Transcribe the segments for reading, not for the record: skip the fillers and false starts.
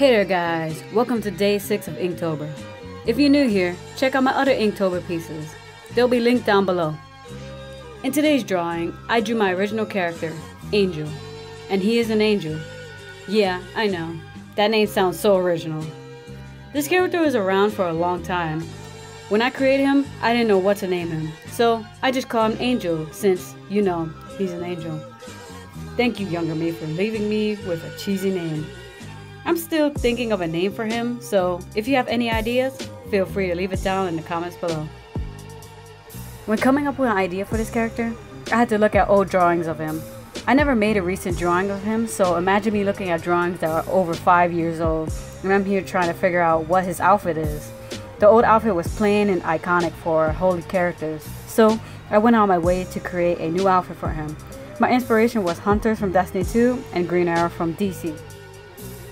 Hey there guys, welcome to day 6 of Inktober. If you're new here, check out my other Inktober pieces. They'll be linked down below. In today's drawing, I drew my original character, Angel. And he is an angel. Yeah, I know, that name sounds so original. This character was around for a long time. When I created him, I didn't know what to name him. So I just call him Angel since, you know, he's an angel. Thank you, younger me, for leaving me with a cheesy name. I'm still thinking of a name for him, so if you have any ideas, feel free to leave it down in the comments below. When coming up with an idea for this character, I had to look at old drawings of him. I never made a recent drawing of him, so imagine me looking at drawings that are over 5 years old, and I'm here trying to figure out what his outfit is. The old outfit was plain and iconic for holy characters, so I went on my way to create a new outfit for him. My inspiration was Hunters from Destiny 2 and Green Arrow from DC.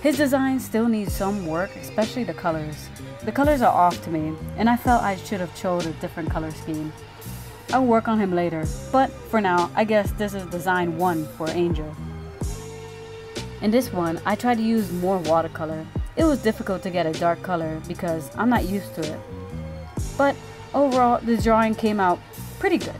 His design still needs some work, especially the colors. The colors are off to me, and I felt I should have chose a different color scheme. I'll work on him later, but for now, I guess this is design 1 for Angel. In this one, I tried to use more watercolor. It was difficult to get a dark color because I'm not used to it. But overall, the drawing came out pretty good.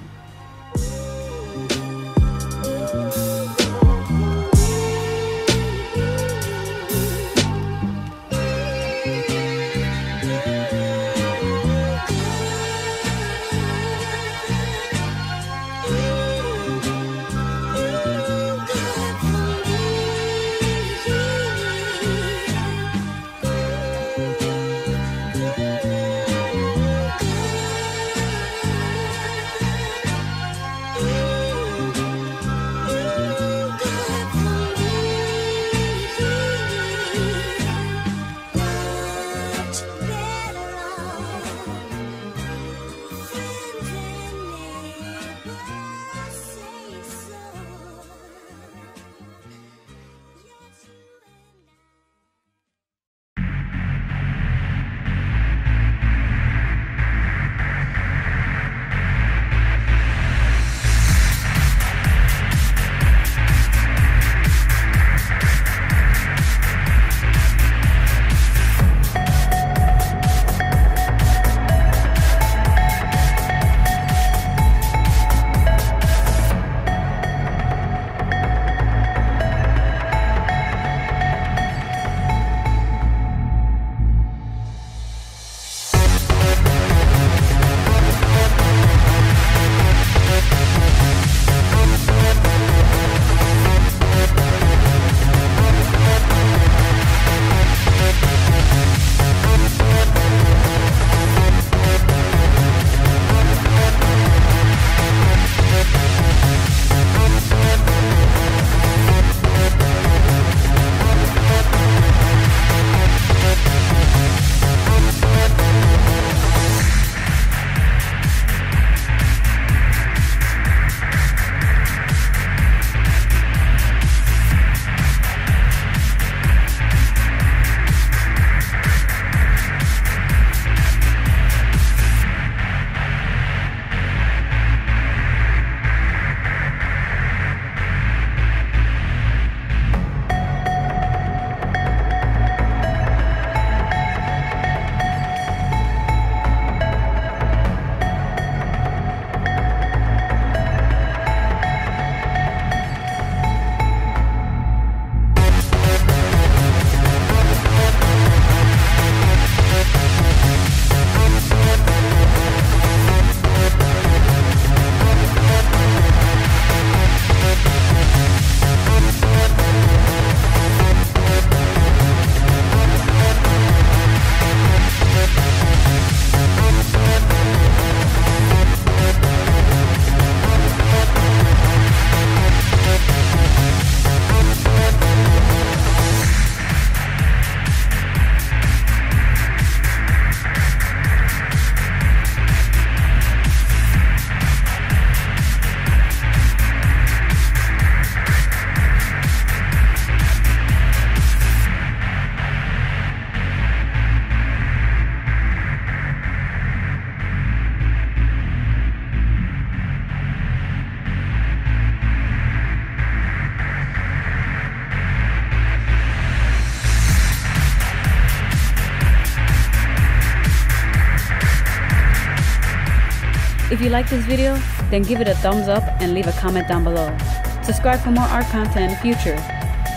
If you like this video, then give it a thumbs up and leave a comment down below. Subscribe for more art content in the future.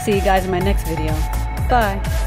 See you guys in my next video. Bye!